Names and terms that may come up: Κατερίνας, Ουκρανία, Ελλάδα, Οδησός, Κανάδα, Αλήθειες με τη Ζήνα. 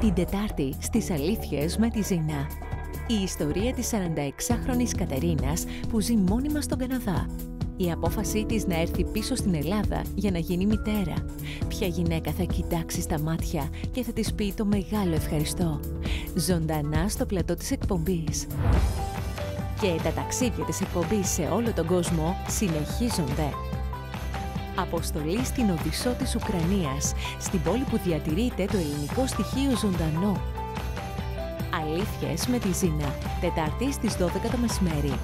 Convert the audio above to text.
Την Τετάρτη στις Αλήθειες με τη Ζήνα. Η ιστορία της 46χρονης Κατερίνας που ζει μόνιμα στον Καναδά. Η απόφασή της να έρθει πίσω στην Ελλάδα για να γίνει μητέρα. Ποια γυναίκα θα κοιτάξει στα μάτια και θα της πει το μεγάλο ευχαριστώ. Ζωντανά στο πλατό της εκπομπής. Και τα ταξίδια της εκπομπής σε όλο τον κόσμο συνεχίζονται. Αποστολή στην Οδησό της Ουκρανίας, στην πόλη που διατηρείται το ελληνικό στοιχείο ζωντανό. Αλήθειες με τη Ζήνα, Τετάρτη στις 12 το μεσημέρι.